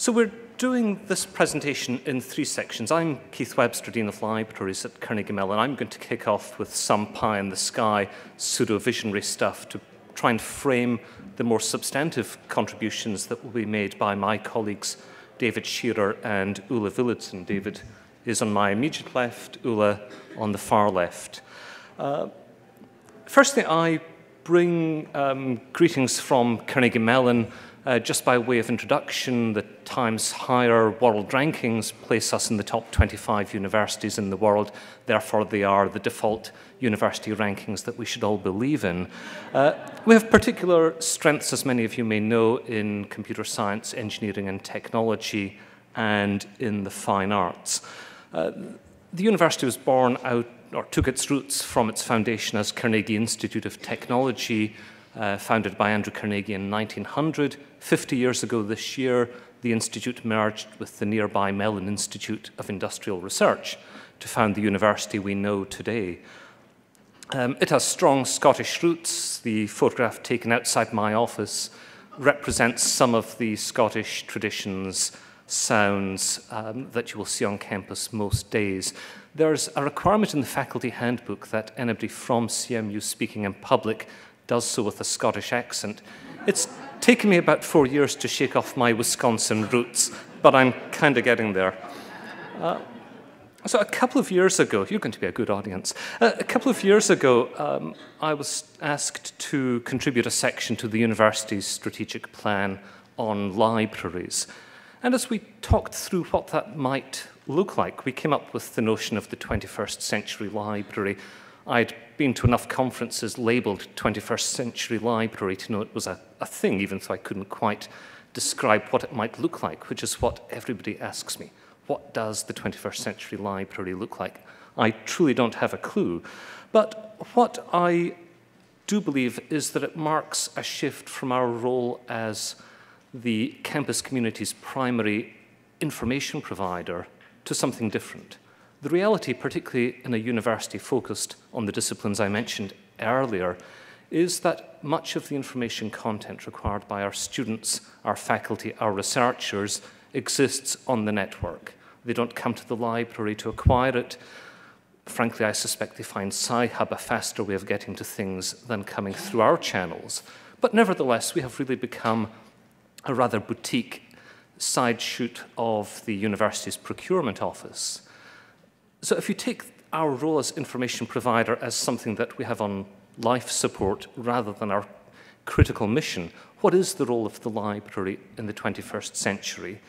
So we're doing this presentation in three sections. I'm Keith Webster, Dean of Libraries at Carnegie Mellon. I'm going to kick off with some pie-in-the-sky pseudo-visionary stuff to try and frame the more substantive contributions that will be made by my colleagues David Shearer and Ulla Villadsen. David is on my immediate left, Ulla on the far left. Firstly, I bring greetings from Carnegie Mellon. Just by way of introduction, the Times Higher world rankings place us in the top 25 universities in the world. Therefore, they are the default university rankings that we should all believe in. We have particular strengths, as many of you may know, in computer science, engineering and technology, and in the fine arts. The university was born out, or took its roots from its foundation as Carnegie Institute of Technology, founded by Andrew Carnegie in 1900. 50 years ago this year, the institute merged with the nearby Mellon Institute of Industrial Research to found the university we know today. It has strong Scottish roots. The photograph taken outside my office represents some of the Scottish traditions, sounds that you will see on campus most days. There's a requirement in the faculty handbook that anybody from CMU speaking in public does so with a Scottish accent. It's taken me about 4 years to shake off my Wisconsin roots, but I'm kind of getting there. So a couple of years ago, you're going to be a good audience. A couple of years ago, I was asked to contribute a section to the university's strategic plan on libraries. And as we talked through what that might look like, we came up with the notion of the 21st century library. I'd been to enough conferences labeled 21st Century Library to know it was a thing, even though I couldn't quite describe what it might look like, which is what everybody asks me. What does the 21st Century Library look like? I truly don't have a clue. But what I do believe is that it marks a shift from our role as the campus community's primary information provider to something different. The reality, particularly in a university focused on the disciplines I mentioned earlier, is that much of the information content required by our students, our faculty, our researchers exists on the network. They don't come to the library to acquire it. Frankly, I suspect they find Sci-Hub a faster way of getting to things than coming through our channels. But nevertheless, we have really become a rather boutique side shoot of the university's procurement office. So if you take our role as information provider as something that we have on life support rather than our critical mission, what is the role of the library in the 21st century?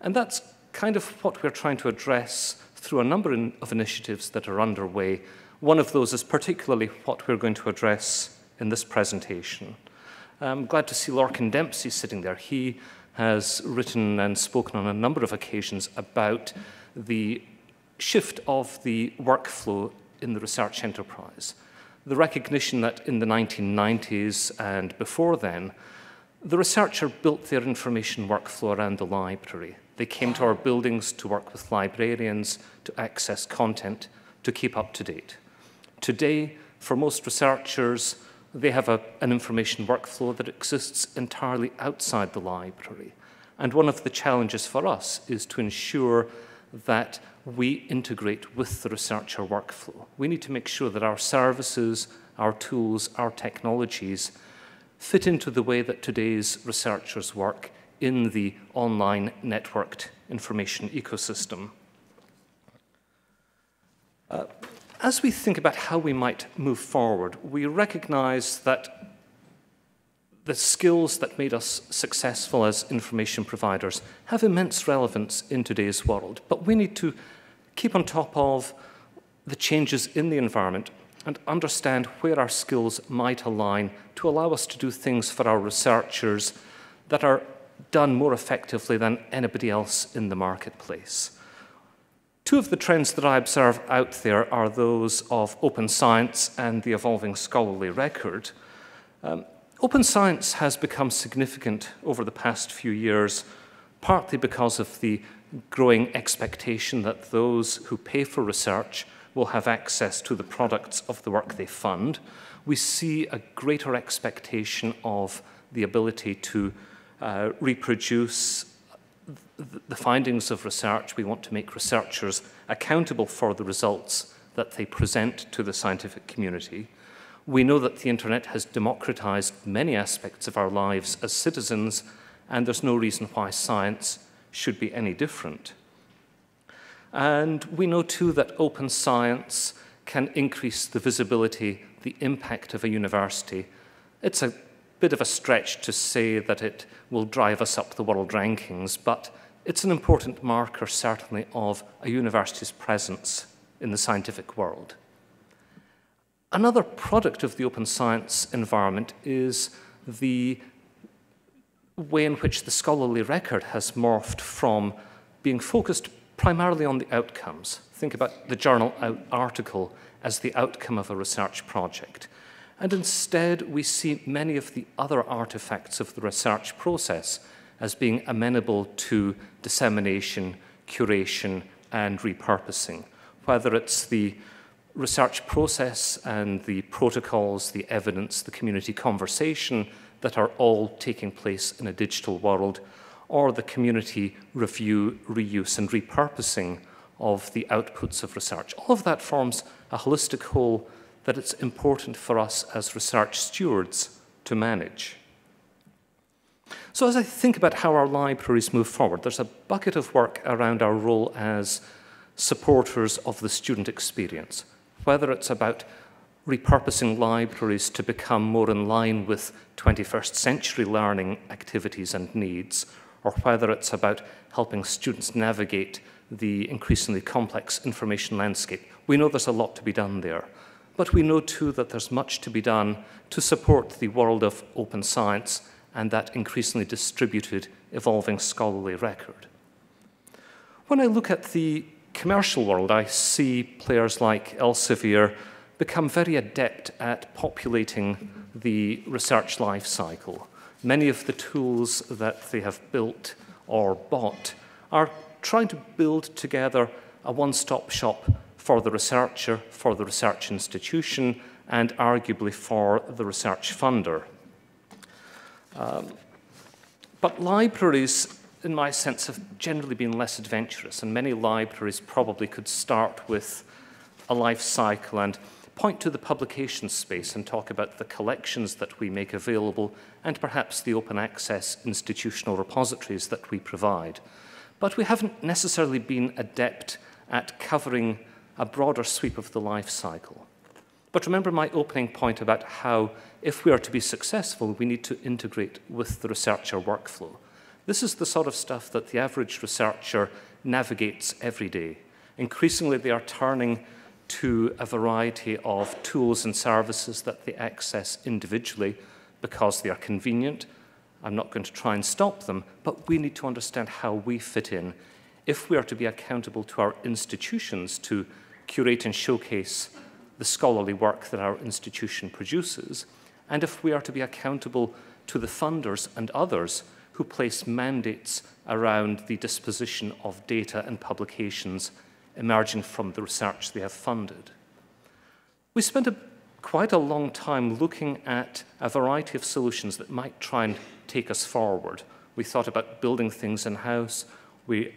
And that's kind of what we're trying to address through a number of initiatives that are underway. One of those is particularly what we're going to address in this presentation. I'm glad to see Lorcan Dempsey sitting there. He has written and spoken on a number of occasions about the shift of the workflow in the research enterprise. The recognition that in the 1990s and before then, the researcher built their information workflow around the library. They came to our buildings to work with librarians, to access content, to keep up to date. Today, for most researchers, they have an information workflow that exists entirely outside the library. And one of the challenges for us is to ensure that we integrate with the researcher workflow. We need to make sure that our services, our tools, our technologies fit into the way that today's researchers work in the online networked information ecosystem. As we think about how we might move forward, we recognize that the skills that made us successful as information providers have immense relevance in today's world, but we need to keep on top of the changes in the environment and understand where our skills might align to allow us to do things for our researchers that are done more effectively than anybody else in the marketplace. Two of the trends that I observe out there are those of open science and the evolving scholarly record. Open science has become significant over the past few years, partly because of the growing expectation that those who pay for research will have access to the products of the work they fund. We see a greater expectation of the ability to reproduce the findings of research. We want to make researchers accountable for the results that they present to the scientific community. We know that the internet has democratized many aspects of our lives as citizens, and there's no reason why science should be any different. And we know too that open science can increase the visibility, the impact of a university. It's a bit of a stretch to say that it will drive us up the world rankings, but it's an important marker, certainly, of a university's presence in the scientific world. Another product of the open science environment is the way in which the scholarly record has morphed from being focused primarily on the outcomes. Think about the journal article as the outcome of a research project. And instead, we see many of the other artifacts of the research process as being amenable to dissemination, curation, and repurposing, whether it's the research process and the protocols, the evidence, the community conversation that are all taking place in a digital world, or the community review, reuse, and repurposing of the outputs of research. All of that forms a holistic whole that it's important for us as research stewards to manage. So as I think about how our libraries move forward, there's a bucket of work around our role as supporters of the student experience, whether it's about repurposing libraries to become more in line with 21st century learning activities and needs, or whether it's about helping students navigate the increasingly complex information landscape. We know there's a lot to be done there, but we know too that there's much to be done to support the world of open science and that increasingly distributed, evolving scholarly record. When I look at the commercial world, I see players like Elsevier become very adept at populating the research life cycle. Many of the tools that they have built or bought are trying to build together a one-stop shop for the researcher, for the research institution, and arguably for the research funder. But libraries, in my sense, have generally been less adventurous, and many libraries probably could start with a life cycle and point to the publication space and talk about the collections that we make available and perhaps the open access institutional repositories that we provide. But we haven't necessarily been adept at covering a broader sweep of the life cycle. But remember my opening point about how, if we are to be successful, we need to integrate with the researcher workflow. This is the sort of stuff that the average researcher navigates every day. Increasingly, they are turning to a variety of tools and services that they access individually because they are convenient. I'm not going to try and stop them, but we need to understand how we fit in if we are to be accountable to our institutions to curate and showcase the scholarly work that our institution produces, and if we are to be accountable to the funders and others who place mandates around the disposition of data and publications emerging from the research they have funded. We spent quite a long time looking at a variety of solutions that might try and take us forward. We thought about building things in-house. We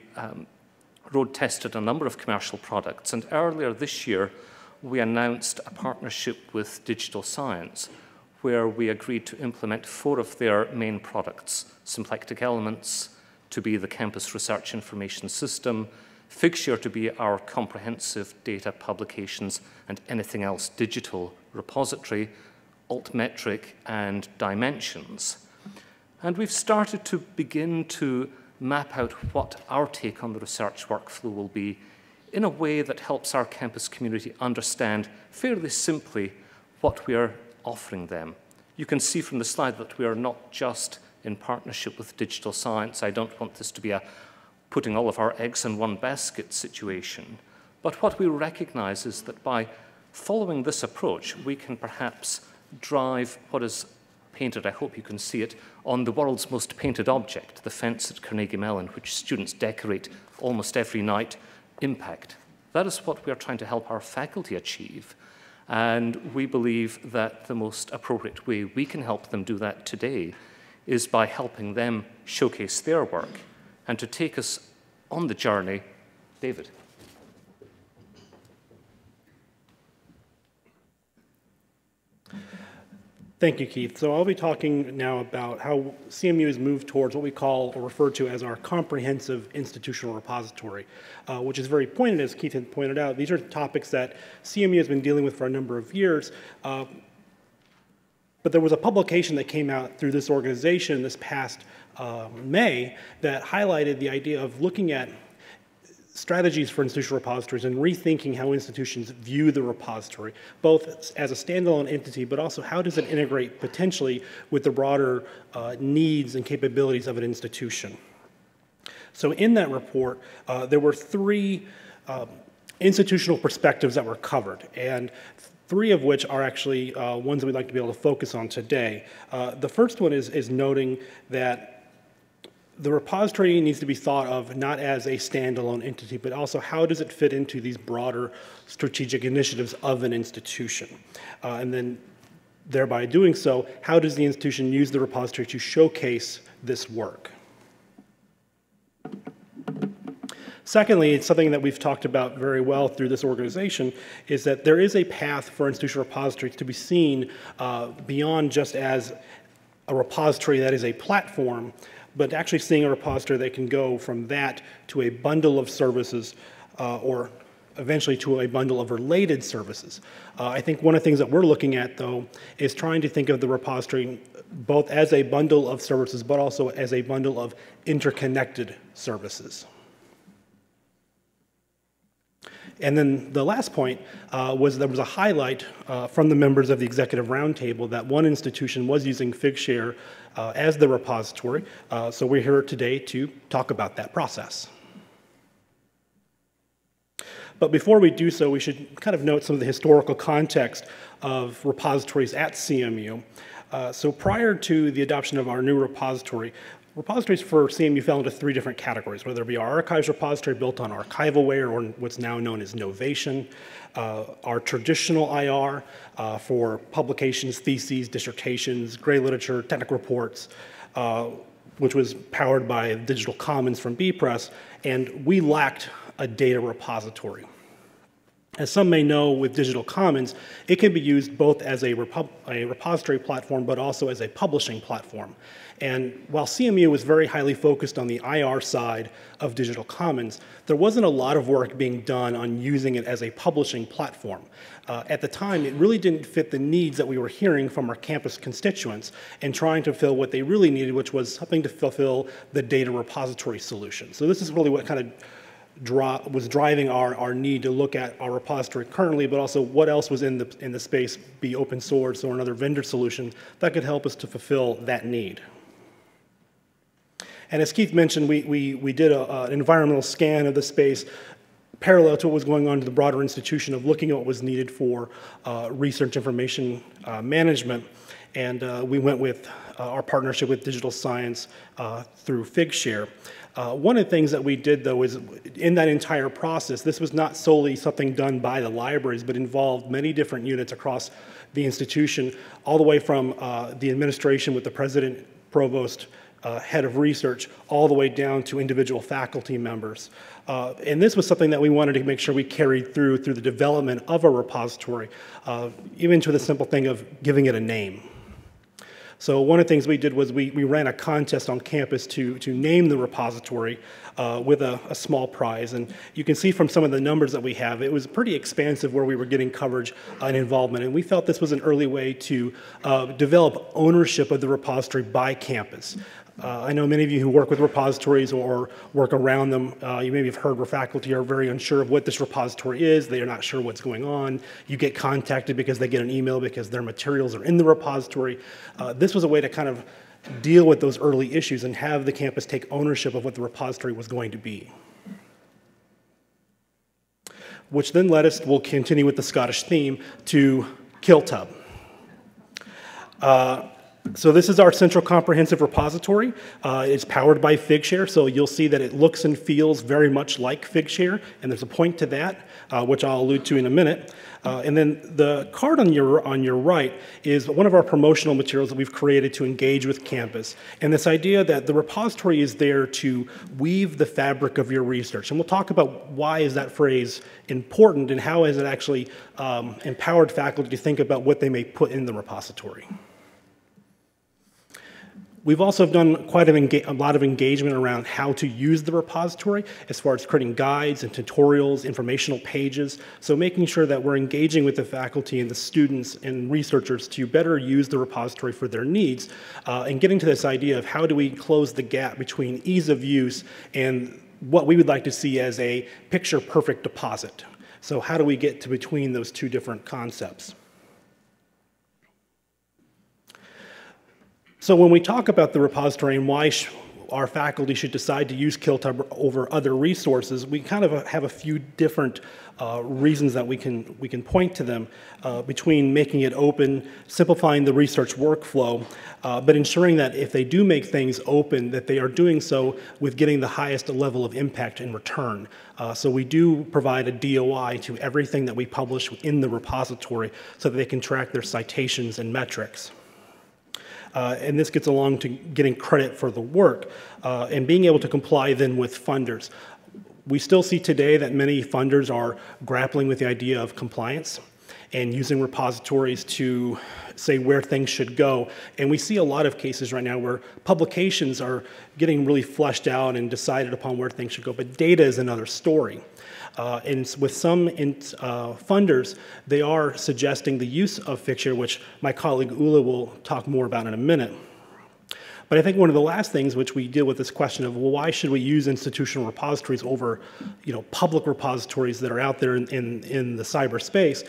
road tested a number of commercial products, and earlier this year, we announced a partnership with Digital Science, where we agreed to implement 4 of their main products: Symplectic Elements to be the campus research information system, Figshare to be our comprehensive data, publications, and anything else digital repository, Altmetric, and Dimensions. And we've started to begin to map out what our take on the research workflow will be in a way that helps our campus community understand fairly simply what we are offering them. You can see from the slide that we are not just in partnership with Digital Science. I don't want this to be a putting all of our eggs in one basket situation. But what we recognize is that by following this approach, we can perhaps drive what is painted, I hope you can see it, on the world's most painted object, the fence at Carnegie Mellon, which students decorate almost every night, impact. That is what we are trying to help our faculty achieve. And we believe that the most appropriate way we can help them do that today is by helping them showcase their work And to take us on the journey, David. Thank you, Keith. So I'll be talking now about how CMU has moved towards what we call or refer to as our comprehensive institutional repository, which is very pointed, as Keith had pointed out. These are topics that CMU has been dealing with for a number of years. But there was a publication that came out through this organization this past May that highlighted the idea of looking at strategies for institutional repositories and rethinking how institutions view the repository, both as a standalone entity, but also how does it integrate potentially with the broader needs and capabilities of an institution. So in that report, there were three institutional perspectives that were covered, and three of which are actually ones that we'd like to be able to focus on today. The first one is noting that the repository needs to be thought of not as a standalone entity, but also how does it fit into these broader strategic initiatives of an institution? And then thereby doing so, how does the institution use the repository to showcase this work? Secondly, it's something that we've talked about very well through this organization, is that there is a path for institutional repositories to be seen beyond just as a repository that is a platform, but actually seeing a repository that can go from that to a bundle of services or eventually to a bundle of related services. I think one of the things that we're looking at, though, is trying to think of the repository both as a bundle of services but also as a bundle of interconnected services. And then the last point was there was a highlight from the members of the Executive Roundtable that one institution was using Figshare as the repository. So we're here today to talk about that process. But before we do so, we should kind of note some of the historical context of repositories at CMU. So prior to the adoption of our new repository, repositories for CMU fell into three different categories, whether it be our archives repository built on Archivalware or what's now known as Novation, our traditional IR for publications, theses, dissertations, gray literature, technical reports, which was powered by Digital Commons from B Press, and we lacked a data repository. As some may know, with Digital Commons, it can be used both as a repository platform, but also as a publishing platform. And while CMU was very highly focused on the IR side of Digital Commons, there wasn't a lot of work being done on using it as a publishing platform. At the time, it really didn't fit the needs that we were hearing from our campus constituents and trying to fill what they really needed, which was something to fulfill the data repository solution. So this is really what kind of was driving our need to look at our repository currently, but also what else was in the space, be open source or another vendor solution that could help us to fulfill that need. And as Keith mentioned, we did an environmental scan of the space parallel to what was going on to the broader institution of looking at what was needed for research information management. And we went with our partnership with Digital Science through Figshare. One of the things that we did, though, is in that entire process, this was not solely something done by the libraries, but involved many different units across the institution, all the way from the administration with the president, provost, head of research, all the way down to individual faculty members. And this was something that we wanted to make sure we carried through the development of a repository, even to the simple thing of giving it a name. So one of the things we did was we ran a contest on campus to name the repository with a small prize. And you can see from some of the numbers that we have, it was pretty expansive where we were getting coverage and involvement. And we felt this was an early way to develop ownership of the repository by campus. I know many of you who work with repositories or work around them, you maybe have heard where faculty are very unsure of what this repository is. They are not sure what's going on. You get contacted because they get an email because their materials are in the repository. This was a way to kind of deal with those early issues and have the campus take ownership of what the repository was going to be. Which then led us, we'll continue with the Scottish theme, to KiltHub. So this is our central comprehensive repository. It's powered by Figshare, so you'll see that it looks and feels very much like Figshare, and there's a point to that, which I'll allude to in a minute. And then the card on your right is one of our promotional materials that we've created to engage with campus. And this idea that the repository is there to weave the fabric of your research. And we'll talk about why is that phrase important and how has it actually empowered faculty to think about what they may put in the repository. We've also done quite a lot of engagement around how to use the repository as far as creating guides and tutorials, informational pages, so making sure that we're engaging with the faculty and the students and researchers to better use the repository for their needs, and getting to this idea of how do we close the gap between ease of use and what we would like to see as a picture-perfect deposit. So how do we get to between those two different concepts? So when we talk about the repository and why our faculty should decide to use KiltHub over other resources, we kind of have a few different reasons that we can point to them between making it open, simplifying the research workflow, but ensuring that if they do make things open, that they are doing so with getting the highest level of impact in return. So we do provide a DOI to everything that we publish in the repository so that they can track their citations and metrics. And this gets along to getting credit for the work and being able to comply then with funders. We still see today that many funders are grappling with the idea of compliance and using repositories to say where things should go. And we see a lot of cases right now where publications are getting really fleshed out and decided upon where things should go, but data is another story. And with some funders, they are suggesting the use of Figshare, which my colleague Ulla will talk more about in a minute. But I think one of the last things which we deal with this question of, well, why should we use institutional repositories over, public repositories that are out there in the cyberspace,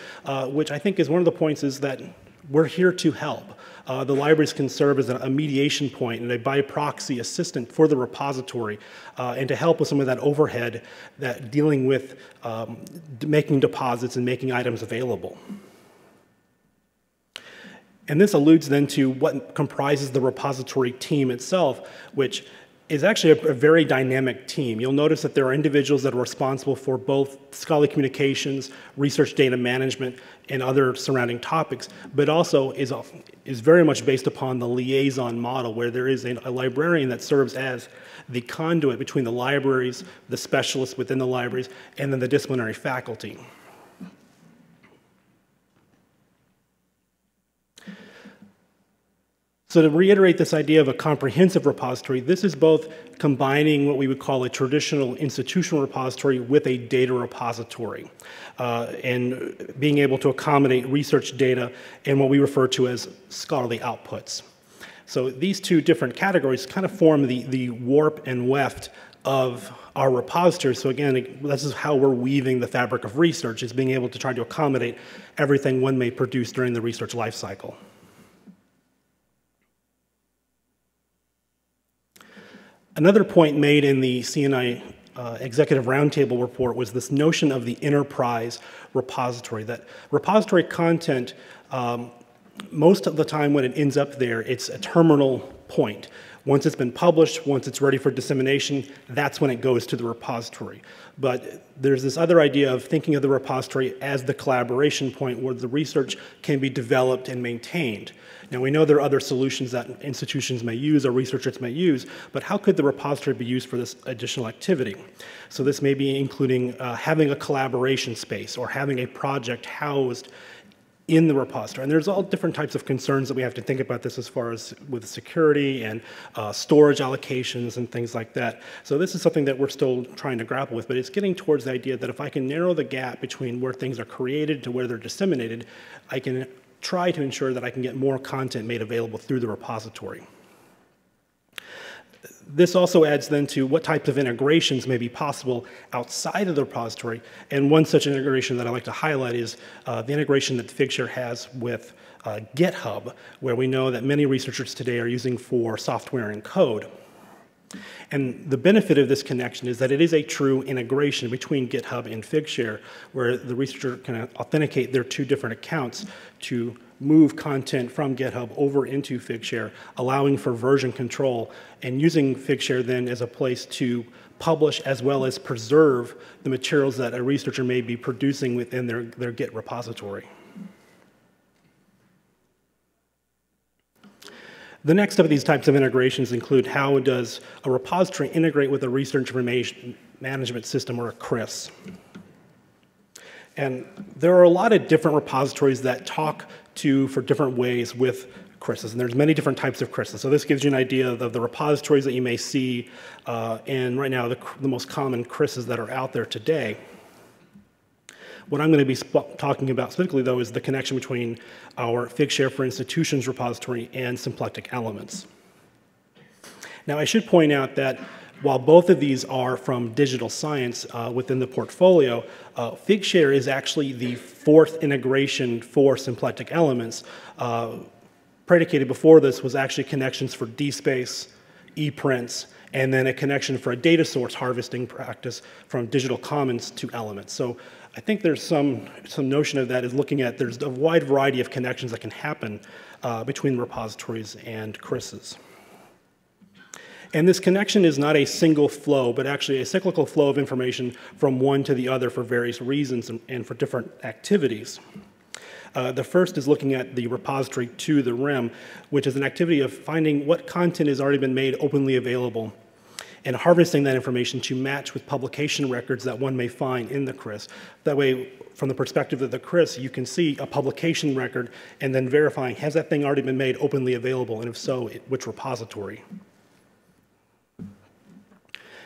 which I think is one of the points is that we're here to help. The libraries can serve as a mediation point and a by proxy assistant for the repository and to help with some of that overhead that dealing with making deposits and making items available. And this alludes then to what comprises the repository team itself, which is actually a very dynamic team. You'll notice that there are individuals that are responsible for both scholarly communications, research data management, and other surrounding topics, but also is very much based upon the liaison model where there is a librarian that serves as the conduit between the libraries, the specialists within the libraries, and then the disciplinary faculty. So to reiterate this idea of a comprehensive repository, this is both combining what we would call a traditional institutional repository with a data repository, and being able to accommodate research data and what we refer to as scholarly outputs. So these two different categories kind of form the warp and weft of our repository. So again, this is how we're weaving the fabric of research, is being able to try to accommodate everything one may produce during the research lifecycle. Another point made in the CNI Executive Roundtable report was this notion of the enterprise repository, that repository content, most of the time when it ends up there, it's a terminal point. Once it's been published, once it's ready for dissemination, that's when it goes to the repository. But there's this other idea of thinking of the repository as the collaboration point where the research can be developed and maintained. Now, we know there are other solutions that institutions may use or researchers may use, but how could the repository be used for this additional activity? So this may be including having a collaboration space or having a project housed in the repository. And there's all different types of concerns that we have to think about this as far as with security and storage allocations and things like that. So this is something that we're still trying to grapple with, but it's getting towards the idea that if I can narrow the gap between where things are created to where they're disseminated, I can try to ensure that I can get more content made available through the repository. This also adds then to what types of integrations may be possible outside of the repository, and one such integration that I'd like to highlight is the integration that Figshare has with GitHub, where we know that many researchers today are using for software and code. And the benefit of this connection is that it is a true integration between GitHub and Figshare, where the researcher can authenticate their two different accounts to move content from GitHub over into Figshare, allowing for version control and using Figshare then as a place to publish as well as preserve the materials that a researcher may be producing within their Git repository. The next of these types of integrations include how does a repository integrate with a research information management system or a RIS. And there are a lot of different repositories that talk to for different ways with RISs, and there's many different types of RISs. So this gives you an idea of the repositories that you may see, and right now the most common RISs that are out there today. What I'm going to be talking about specifically, though, is the connection between our Figshare for Institutions repository and Symplectic Elements. Now, I should point out that while both of these are from Digital Science within the portfolio, Figshare is actually the fourth integration for Symplectic Elements. Predicated before this was actually connections for DSpace, ePrints, and then a connection for a data source harvesting practice from Digital Commons to Elements. So I think there's some notion of that is looking at there's a wide variety of connections that can happen between repositories and RISs. And this connection is not a single flow, but actually a cyclical flow of information from one to the other for various reasons and for different activities. The first is looking at the repository to the REM, which is an activity of finding what content has already been made openly available and harvesting that information to match with publication records that one may find in the RIS. That way, from the perspective of the RIS, you can see a publication record and then verifying, has that thing already been made openly available, and if so, which repository?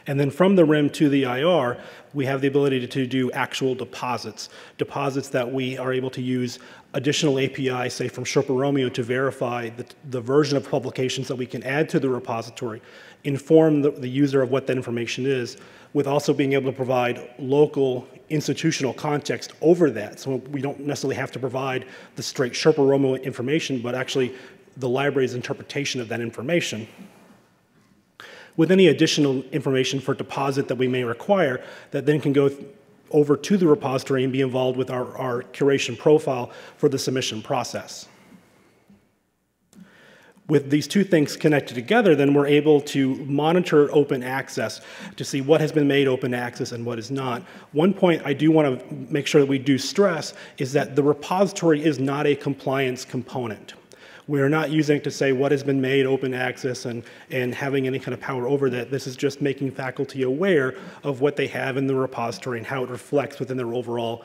And then from the REM to the IR, we have the ability to do actual deposits. Deposits that we are able to use additional APIs, say from Sherpa Romeo, to verify the version of publications that we can add to the repository, inform the user of what that information is, with also being able to provide local institutional context over that. So we don't necessarily have to provide the straight Sherpa Romeo information, but actually the library's interpretation of that information. With any additional information for deposit that we may require, that then can go over to the repository and be involved with our curation profile for the submission process. With these two things connected together, then we're able to monitor open access to see what has been made open access and what is not. One point I do want to make sure that we do stress is that the repository is not a compliance component. We're not using it to say what has been made open access and having any kind of power over that. This is just making faculty aware of what they have in the repository and how it reflects within their overall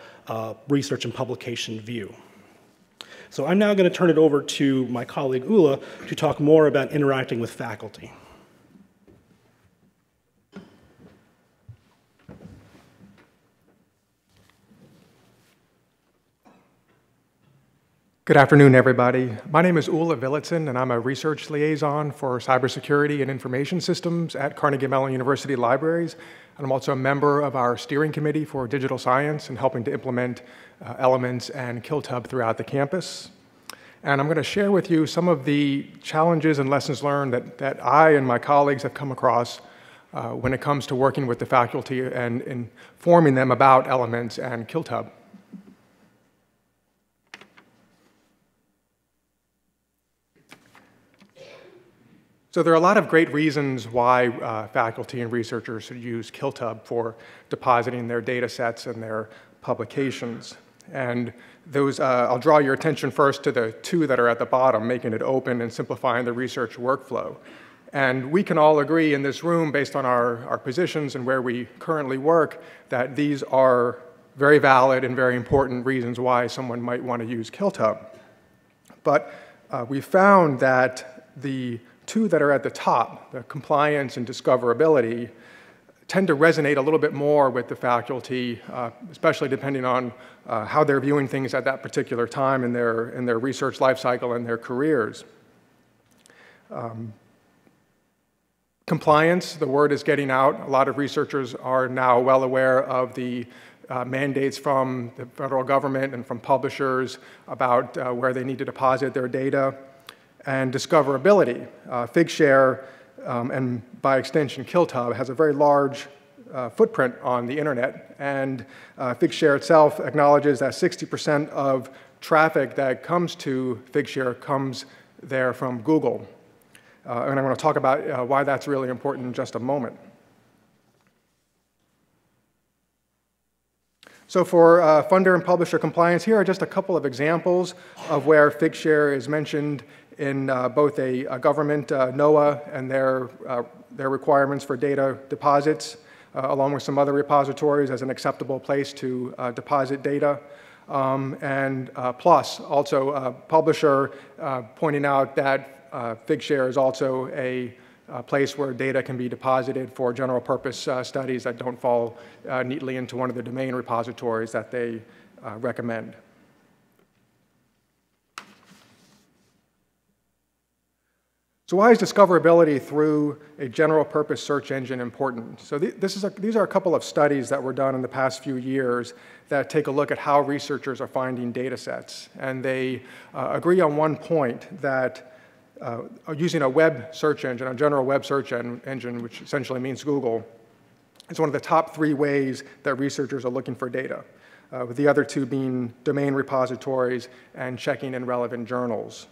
research and publication view. So I'm now going to turn it over to my colleague Ulla to talk more about interacting with faculty. Good afternoon, everybody. My name is Ulla Villadsen, and I'm a research liaison for cybersecurity and information systems at Carnegie Mellon University Libraries. And I'm also a member of our steering committee for digital science and helping to implement Elements and KiltHub throughout the campus. And I'm going to share with you some of the challenges and lessons learned that I and my colleagues have come across when it comes to working with the faculty and informing them about Elements and KiltHub. So there are a lot of great reasons why faculty and researchers should use KiltHub for depositing their data sets and their publications. And those, I'll draw your attention first to the two that are at the bottom, making it open and simplifying the research workflow. And we can all agree in this room, based on our positions and where we currently work, that these are very valid and very important reasons why someone might want to use KiltHub. But we found that the two that are at the top, the compliance and discoverability, tend to resonate a little bit more with the faculty, especially depending on how they're viewing things at that particular time in their research life cycle and their careers. Compliance, the word is getting out. A lot of researchers are now well aware of the mandates from the federal government and from publishers about where they need to deposit their data. And discoverability. Figshare, and by extension, KiltHub, has a very large footprint on the internet. And Figshare itself acknowledges that 60% of traffic that comes to Figshare comes there from Google. And I'm going to talk about why that's really important in just a moment. So for funder and publisher compliance, here are just a couple of examples of where Figshare is mentioned in both a government, NOAA, and their requirements for data deposits, along with some other repositories as an acceptable place to deposit data. And PLOS, also a publisher, pointing out that Figshare is also a place where data can be deposited for general purpose studies that don't fall neatly into one of the domain repositories that they recommend. So why is discoverability through a general purpose search engine important? So these are a couple of studies that were done in the past few years that take a look at how researchers are finding data sets. And they agree on one point that using a web search engine, a general web search engine, which essentially means Google, is one of the top three ways that researchers are looking for data, with the other two being domain repositories and checking in relevant journals.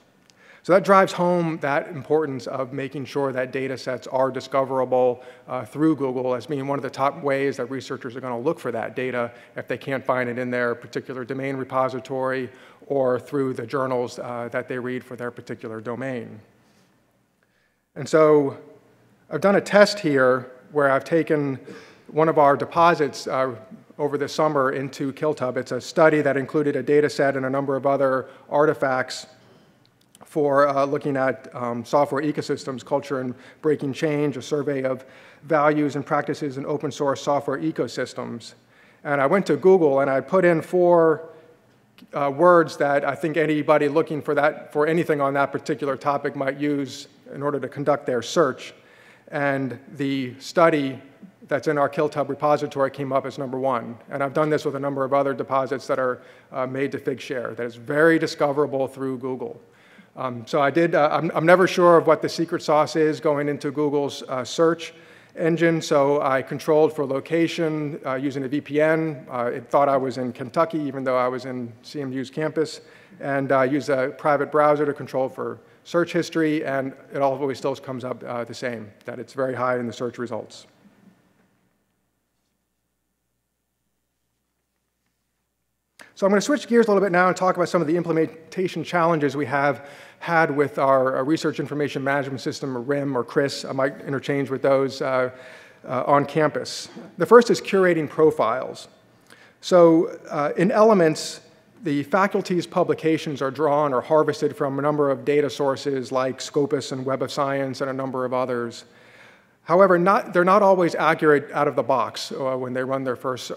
So that drives home that importance of making sure that data sets are discoverable through Google as being one of the top ways that researchers are going to look for that data if they can't find it in their particular domain repository or through the journals that they read for their particular domain. And so I've done a test here where I've taken one of our deposits over the summer into KiltHub. It's a study that included a data set and a number of other artifacts for looking at software ecosystems, culture and breaking change, a survey of values and practices in open source software ecosystems. And I went to Google and I put in four words that I think anybody looking for anything on that particular topic might use in order to conduct their search. And the study that's in our KiltHub repository came up as #1. And I've done this with a number of other deposits that are made to Figshare, that is very discoverable through Google. So I did, I'm never sure of what the secret sauce is going into Google's search engine, so I controlled for location using a VPN. It thought I was in Kentucky, even though I was in CMU's campus, and I used a private browser to control for search history, and it always still comes up the same, that it's very high in the search results. So I'm going to switch gears a little bit now and talk about some of the implementation challenges we have had with our Research Information Management System, or RIM, or CRIS. I might interchange with those on campus. The first is curating profiles. So in Elements, the faculty's publications are drawn or harvested from a number of data sources like Scopus and Web of Science and a number of others. However, they're not always accurate out of the box when they run their first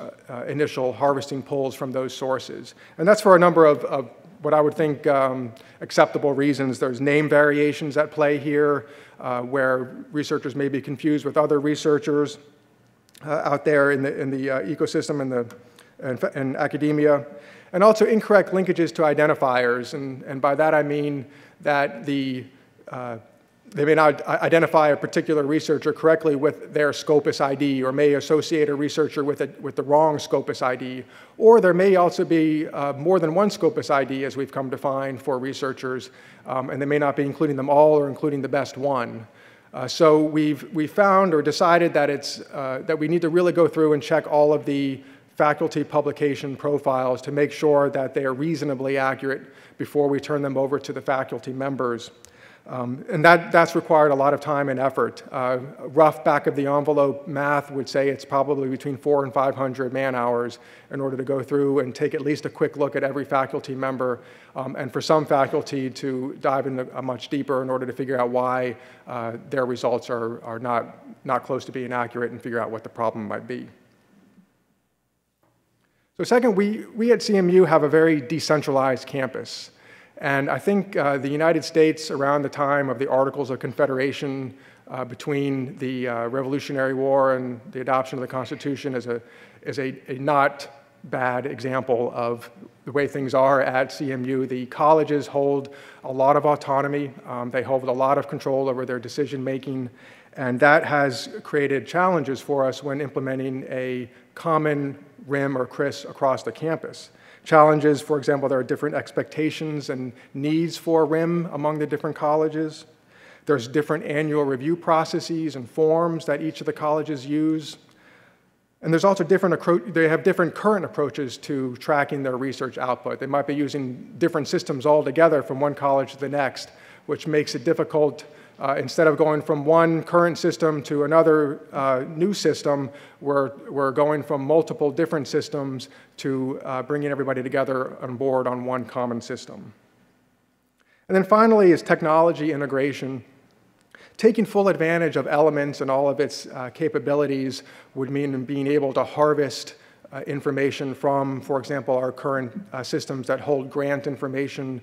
initial harvesting pulls from those sources. And that's for a number of what I would think acceptable reasons. There's name variations at play here where researchers may be confused with other researchers out there in the ecosystem and academia. And also incorrect linkages to identifiers. And by that I mean that they may not identify a particular researcher correctly with their Scopus ID, or may associate a researcher with the wrong Scopus ID, or there may also be more than one Scopus ID, as we've come to find, for researchers, and they may not be including them all or including the best one. So we found or decided that that we need to really go through and check all of the faculty publication profiles to make sure that they are reasonably accurate before we turn them over to the faculty members. And that's required a lot of time and effort. Rough back-of-the-envelope math would say it's probably between 400 and 500 man-hours in order to go through and take at least a quick look at every faculty member, and for some faculty to dive in much deeper in order to figure out why their results are not close to being accurate and figure out what the problem might be. So second, we at CMU have a very decentralized campus. And I think the United States, around the time of the Articles of Confederation, between the Revolutionary War and the adoption of the Constitution, is a not bad example of the way things are at CMU. The colleges hold a lot of autonomy. They hold a lot of control over their decision making. And that has created challenges for us when implementing a common RIM or CRIS across the campus. Challenges, for example, there are different expectations and needs for RIM among the different colleges. There's different annual review processes and forms that each of the colleges use. And there's also they have different current approaches to tracking their research output. They might be using different systems altogether from one college to the next, which makes it difficult. Instead of going from one current system to another new system, we're going from multiple different systems to bringing everybody together on board on one common system. And then finally is technology integration. Taking full advantage of Elements and all of its capabilities would mean being able to harvest information from, for example, our current systems that hold grant information,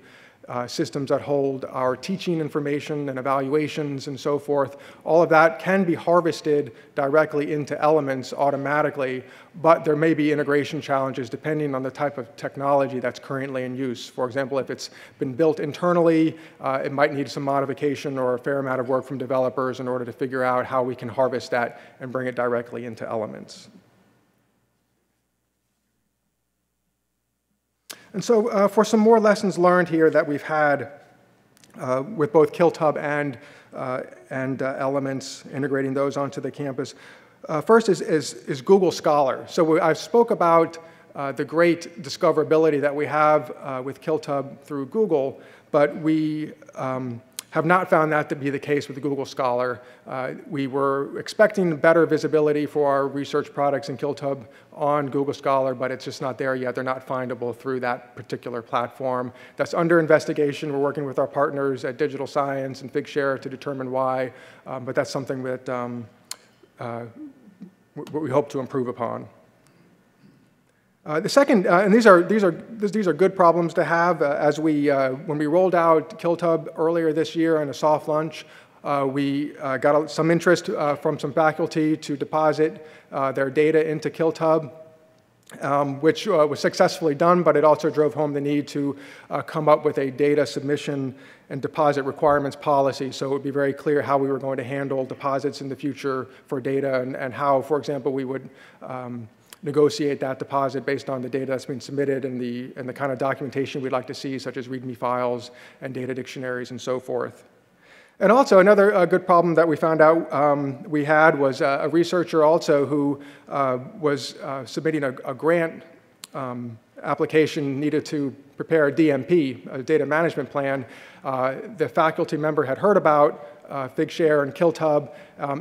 systems that hold our teaching information and evaluations and so forth. All of that can be harvested directly into Elements automatically, but there may be integration challenges depending on the type of technology that's currently in use. For example, if it's been built internally, it might need some modification or a fair amount of work from developers in order to figure out how we can harvest that and bring it directly into Elements. And so for some more lessons learned here that we've had with both KiltHub and Elements, integrating those onto the campus. First is Google Scholar. So I spoke about the great discoverability that we have with KiltHub through Google, but we have not found that to be the case with Google Scholar. We were expecting better visibility for our research products in KiltHub on Google Scholar, but it's just not there yet. They're not findable through that particular platform. That's under investigation. We're working with our partners at Digital Science and Figshare to determine why, but that's something that we hope to improve upon. The second, and these are good problems to have. As we when we rolled out KiltHub earlier this year in a soft launch, we got some interest from some faculty to deposit their data into KiltHub, which was successfully done. But it also drove home the need to come up with a data submission and deposit requirements policy, so it would be very clear how we were going to handle deposits in the future for data, and how, for example, we would negotiate that deposit based on the data that's been submitted and the kind of documentation we'd like to see, such as README files and data dictionaries and so forth. And also another good problem that we found out we had was a researcher also who was submitting a grant application, needed to prepare a DMP, a data management plan. The faculty member had heard about Figshare and KiltHub,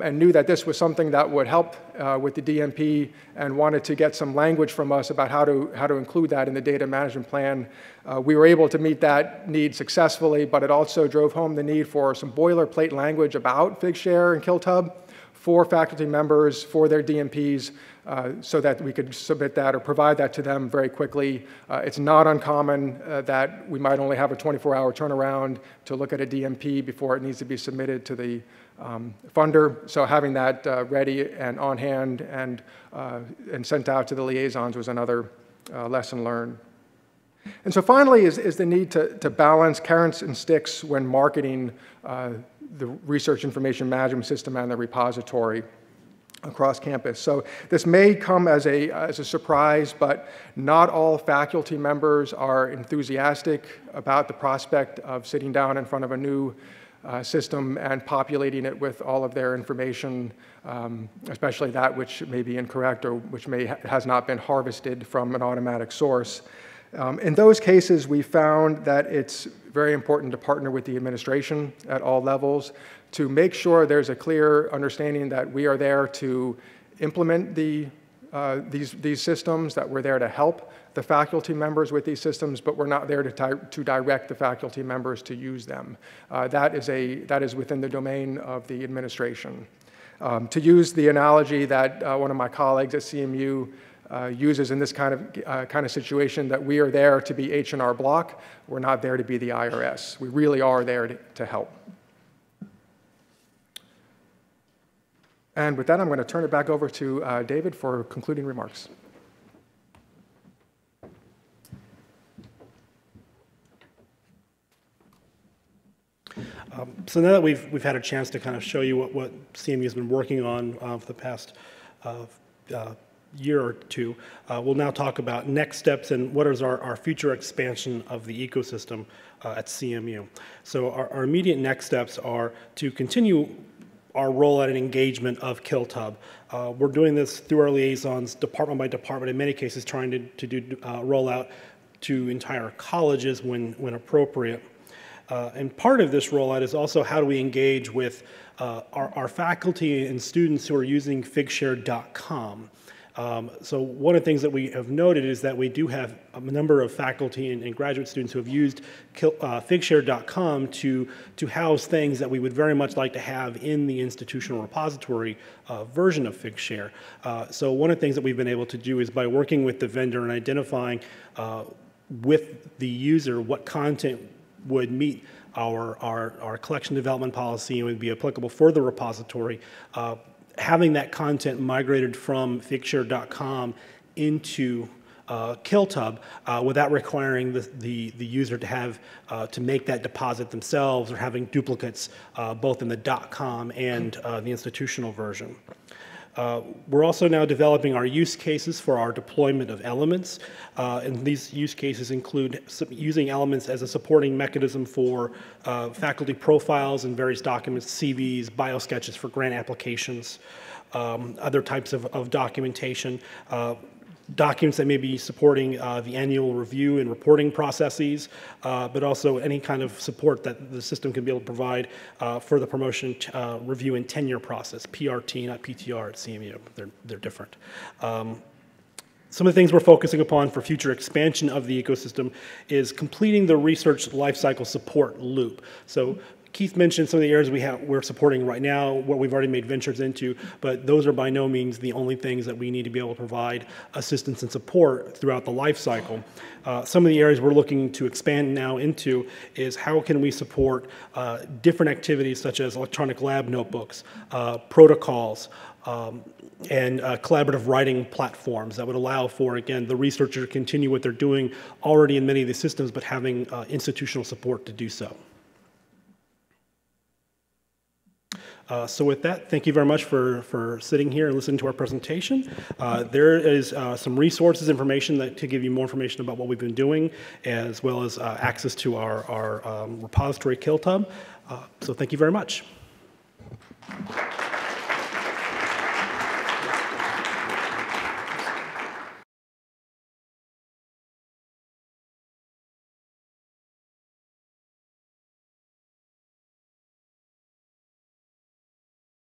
and knew that this was something that would help with the DMP, and wanted to get some language from us about how to include that in the data management plan. We were able to meet that need successfully, but it also drove home the need for some boilerplate language about Figshare and KiltHub for faculty members, for their DMPs, so that we could submit that or provide that to them very quickly. It's not uncommon that we might only have a 24-hour turnaround to look at a DMP before it needs to be submitted to the funder. So having that ready and on hand and sent out to the liaisons was another lesson learned. And so finally is the need to balance carrots and sticks when marketing the research information management system and the repository across campus. So this may come as a surprise, but not all faculty members are enthusiastic about the prospect of sitting down in front of a new system and populating it with all of their information, especially that which may be incorrect or which has not been harvested from an automatic source. In those cases, we found that it's very important to partner with the administration at all levels to make sure there's a clear understanding that we are there to implement these systems, that we're there to help the faculty members with these systems, but we're not there to direct the faculty members to use them. That is within the domain of the administration. To use the analogy that one of my colleagues at CMU uses in this kind of situation, that we are there to be H&R Block. We're not there to be the IRS. We really are there to help. And with that, I'm going to turn it back over to David for concluding remarks. So now that we've had a chance to kind of show you what CMU has been working on for the past year or two, we'll now talk about next steps and what is our future expansion of the ecosystem at CMU. So our immediate next steps are to continue our role at an engagement of KiltHub. We're doing this through our liaisons, department by department, in many cases trying to do rollout to entire colleges when appropriate. And part of this rollout is also how do we engage with our faculty and students who are using Figshare.com. So one of the things that we have noted is that we do have a number of faculty and graduate students who have used Figshare.com to house things that we would very much like to have in the institutional repository version of Figshare. So one of the things that we've been able to do is by working with the vendor and identifying with the user what content would meet our collection development policy and would be applicable for the repository. Having that content migrated from Figshare.com into KiltHub without requiring the user to have to make that deposit themselves or having duplicates both in the .com and the institutional version. We're also now developing our use cases for our deployment of elements, and these use cases include using elements as a supporting mechanism for faculty profiles and various documents, CVs, biosketches for grant applications, other types of documentation, documents that may be supporting the annual review and reporting processes, but also any kind of support that the system can be able to provide for the promotion, review, and tenure process, PRT, not PTR at CMU. They're different. Some of the things we're focusing upon for future expansion of the ecosystem is completing the research lifecycle support loop. So Keith mentioned some of the areas we're supporting right now, what we've already made ventures into, but those are by no means the only things that we need to be able to provide assistance and support throughout the life cycle. Some of the areas we're looking to expand now into is how can we support different activities such as electronic lab notebooks, protocols, and collaborative writing platforms that would allow for, again, the researcher to continue what they're doing already in many of the systems, but having institutional support to do so. So with that, thank you very much for sitting here and listening to our presentation. There is some resources, information to give you more information about what we've been doing, as well as access to our repository KiltHub. So thank you very much.